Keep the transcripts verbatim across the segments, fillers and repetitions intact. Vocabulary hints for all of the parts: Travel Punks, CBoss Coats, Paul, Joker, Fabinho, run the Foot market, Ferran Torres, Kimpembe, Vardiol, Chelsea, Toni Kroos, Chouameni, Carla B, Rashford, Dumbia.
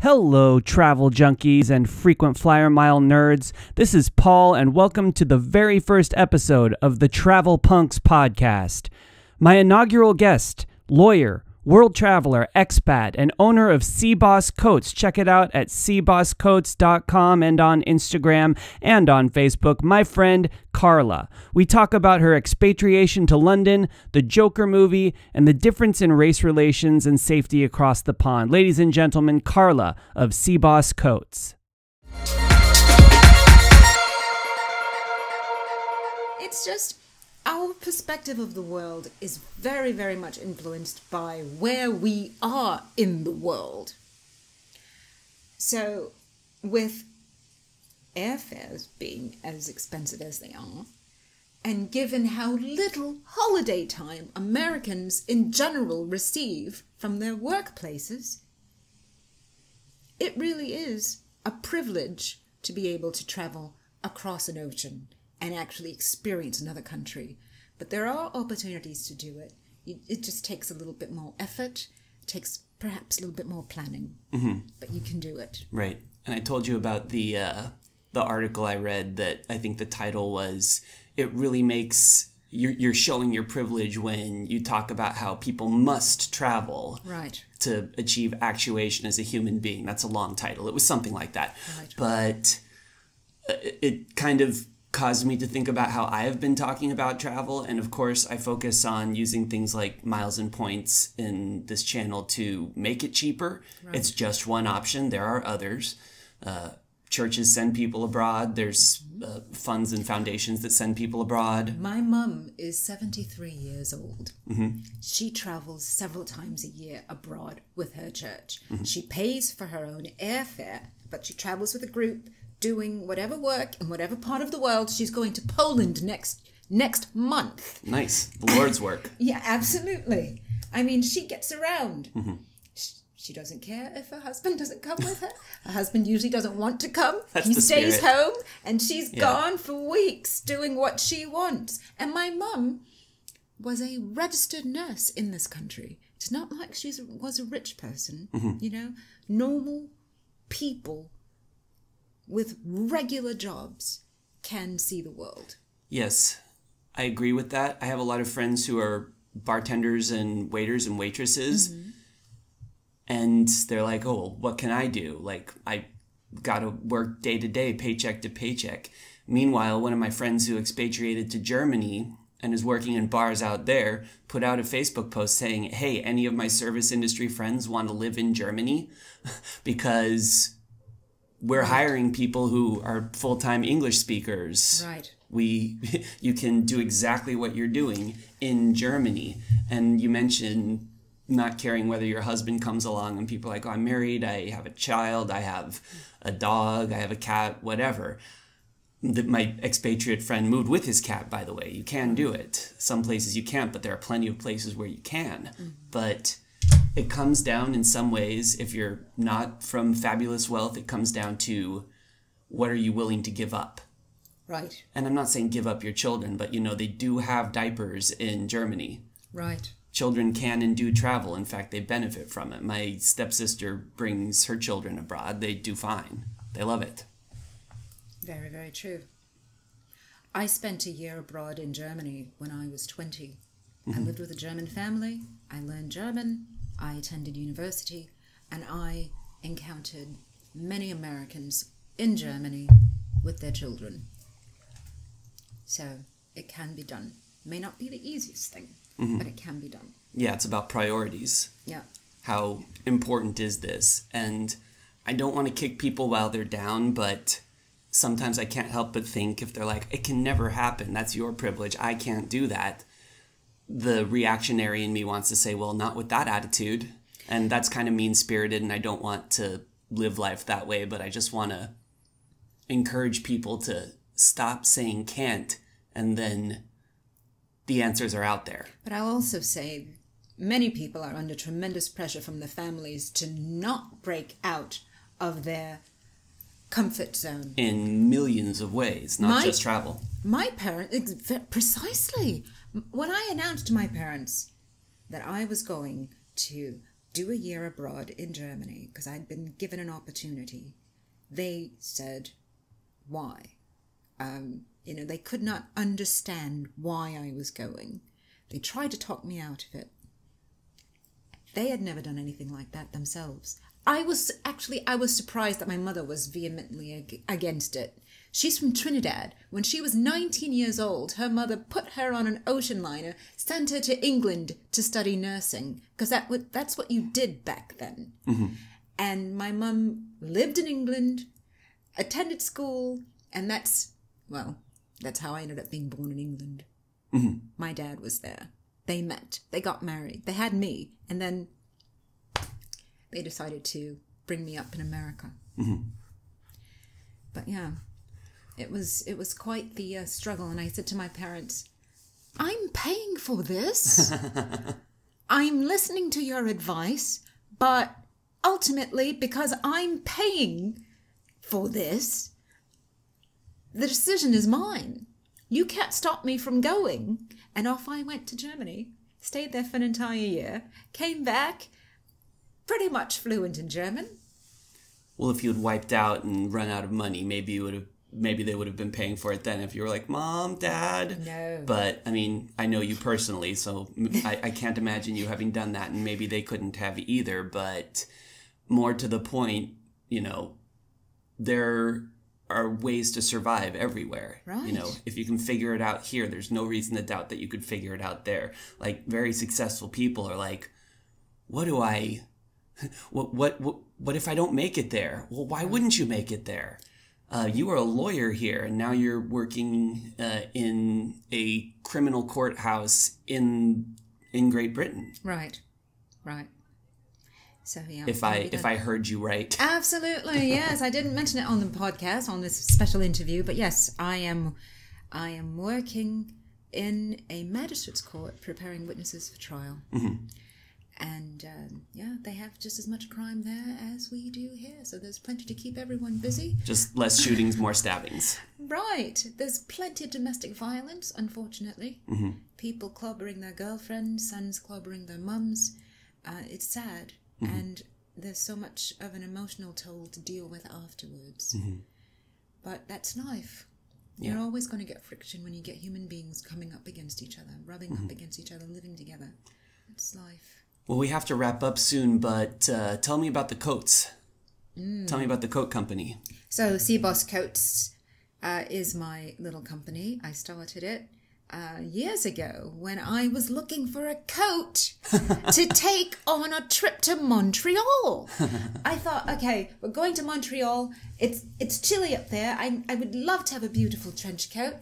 Hello, travel junkies and frequent flyer mile nerds. This is Paul, and welcome to the very first episode of the Travel Punks podcast. My inaugural guest, lawyer, world traveler, expat, and owner of CBoss Coats. Check it out at C boss coats dot com and on Instagram and on Facebook, my friend Carla. We talk about her expatriation to London, the Joker movie, and the difference in race relations and safety across the pond. Ladies and gentlemen, Carla of CBoss Coats. It's just... our perspective of the world is very, very much influenced by where we are in the world. So with airfares being as expensive as they are, and given how little holiday time Americans in general receive from their workplaces, it really is a privilege to be able to travel across an ocean and actually experience another country. But there are opportunities to do it. It just takes a little bit more effort, it takes perhaps a little bit more planning, mm-hmm. but you can do it. Right. And I told you about the, uh, the article I read that I think the title was, it really makes, you're, you're showing your privilege when you talk about how people must travel right. to achieve actuation as a human being. That's a long title. It was something like that. Right. But it kind of caused me to think about how I have been talking about travel. And of course, I focus on using things like miles and points in this channel to make it cheaper. Right. It's just one option. There are others. Uh, churches send people abroad. There's uh, funds and foundations that send people abroad. My mum is seventy-three years old. Mm-hmm. She travels several times a year abroad with her church. Mm-hmm. She pays for her own airfare, but she travels with a group doing whatever work in whatever part of the world. She's going to Poland next next month. Nice. The Lord's work. Yeah, absolutely. I mean, she gets around. Mm-hmm. she, she doesn't care if her husband doesn't come with her. Her husband usually doesn't want to come. That's he stays spirit. home, and she's yeah. gone for weeks doing what she wants. And my mum was a registered nurse in this country. It's not like she was a rich person. Mm-hmm. You know, normal people with regular jobs can see the world. Yes, I agree with that. I have a lot of friends who are bartenders and waiters and waitresses. Mm-hmm. And they're like, oh, well, what can I do? Like, I got to work day to day, paycheck to paycheck. Meanwhile, one of my friends who expatriated to Germany and is working in bars out there put out a Facebook post saying, hey, any of my service industry friends want to live in Germany? Because we're hiring people who are full-time English speakers. Right. We, you can do exactly what you're doing in Germany. And you mentioned not caring whether your husband comes along, and people are like, oh, I'm married, I have a child, I have a dog, I have a cat, whatever. That my expatriate friend moved with his cat, by the way. You can do it. Some places you can't, but there are plenty of places where you can. Mm-hmm. But it comes down in some ways, if you're not from fabulous wealth, it comes down to what are you willing to give up? Right. And I'm not saying give up your children, but, you know, they do have diapers in Germany. Right. Children can and do travel. In fact, they benefit from it. My stepsister brings her children abroad. They do fine. They love it. Very, very true. I spent a year abroad in Germany when I was twenty. Mm-hmm. I lived with a German family. I learned German. I attended university, and I encountered many Americans in Germany with their children. So it can be done. May not be the easiest thing, mm-hmm. but it can be done. Yeah, it's about priorities. Yeah. How important is this? And I don't want to kick people while they're down, but sometimes I can't help but think, if they're like, it can never happen, that's your privilege, I can't do that, the reactionary in me wants to say, well, not with that attitude. And that's kind of mean-spirited, and I don't want to live life that way, but I just want to encourage people to stop saying can't, and then the answers are out there. But I'll also say many people are under tremendous pressure from the families to not break out of their comfort zone. In millions of ways, not my, just travel. My parents, precisely. When I announced to my parents that I was going to do a year abroad in Germany because I'd been given an opportunity. They said, why? Um, you know, they could not understand why I was going. They tried to talk me out of it. They had never done anything like that themselves. I was actually, I was surprised that my mother was vehemently ag against it. She's from Trinidad. When she was nineteen years old, her mother put her on an ocean liner, sent her to England to study nursing, because that would, that's what you did back then. Mm-hmm. And my mum lived in England, attended school, and that's, well, that's how I ended up being born in England. Mm-hmm. My dad was there. They met. They got married. They had me. And then they decided to bring me up in America. Mm-hmm. But yeah, it was it was quite the uh, struggle. And I said to my parents, I'm paying for this. I'm listening to your advice, but ultimately, because I'm paying for this, the decision is mine. You can't stop me from going. And off I went to Germany, stayed there for an entire year, came back, pretty much fluent in German. Well, if you had wiped out and run out of money, maybe you would have, maybe they would have been paying for it then if you were like, Mom, Dad. No. But, I mean, I know you personally, so I, I can't imagine you having done that, and maybe they couldn't have either. But more to the point, you know, they're... are ways to survive everywhere. Right. You know, if you can figure it out here, there's no reason to doubt that you could figure it out there. Like, very successful people are like, what do I, what, what, what, what if I don't make it there? Well, why wouldn't you make it there? Uh, you are a lawyer here, and now you're working uh, in a criminal courthouse in, in Great Britain. Right, right. So, yeah, if I if I heard you right. Absolutely, yes. I didn't mention it on the podcast, on this special interview, but yes, I am I am working in a magistrate's court preparing witnesses for trial. Mm-hmm. And um, yeah, they have just as much crime there as we do here, so there's plenty to keep everyone busy. Just less shootings, more stabbings. Right. There's plenty of domestic violence, unfortunately. Mm-hmm. People clobbering their girlfriends, sons clobbering their mums. Uh, it's sad. Mm-hmm. And there's so much of an emotional toll to deal with afterwards. Mm-hmm. But that's life. Yeah. You're always going to get friction when you get human beings coming up against each other, rubbing mm-hmm. up against each other, living together. It's life. Well, we have to wrap up soon, but uh, tell me about the coats. Mm. Tell me about the coat company. So CBoss Coats uh, is my little company. I started it Uh, years ago when I was looking for a coat to take on a trip to Montreal. I thought, okay, we're going to Montreal. It's it's chilly up there. I, I would love to have a beautiful trench coat.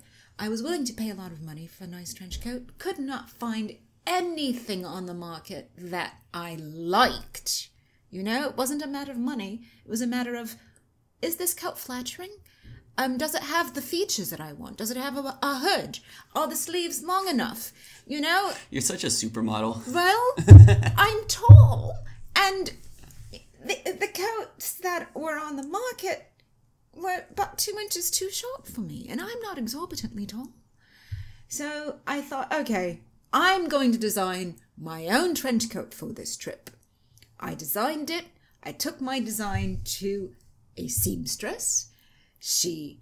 I was willing to pay a lot of money for a nice trench coat. Could not find anything on the market that I liked. You know, it wasn't a matter of money. It was a matter of, is this coat flattering? Um, does it have the features that I want? Does it have a, a hood? Are the sleeves long enough? You know? You're such a supermodel. Well, I'm tall. And the, the coats that were on the market were about two inches too short for me. And I'm not exorbitantly tall. So I thought, okay, I'm going to design my own trench coat for this trip. I designed it. I took my design to a seamstress. She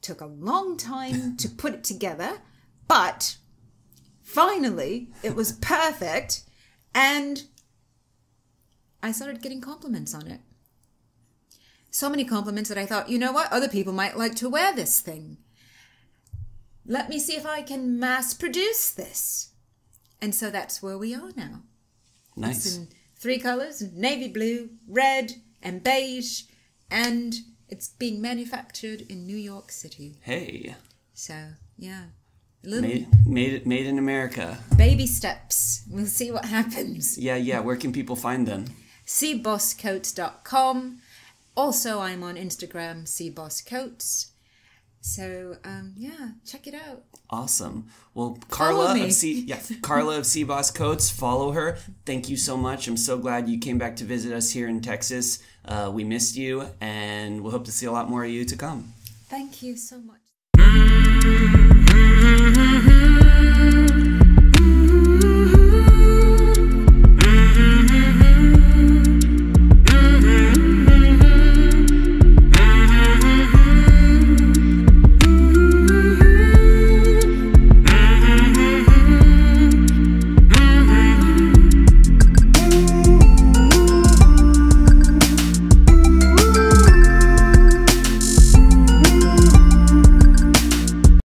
took a long time to put it together, but finally it was perfect, and I started getting compliments on it. So many compliments that I thought, you know what, other people might like to wear this thing. Let me see if I can mass produce this. And so that's where we are now. Nice. It's in three colors, navy blue, red, and beige, and... it's being manufactured in New York City. Hey. So, yeah. Little made, made, made in America. Baby steps. We'll see what happens. Yeah, yeah. Where can people find them? C boss coats dot com. Also, I'm on Instagram, C boss coats. So, um, yeah, check it out. Awesome. Well, Carla of, C yeah, Carla of CBoss Coats, follow her. Thank you so much. I'm so glad you came back to visit us here in Texas. Uh, we missed you, and we'll hope to see a lot more of you to come. Thank you so much.